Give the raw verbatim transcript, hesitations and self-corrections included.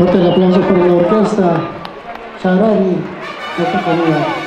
Fuerte el aplauso para la orquesta Sarari de esta comida.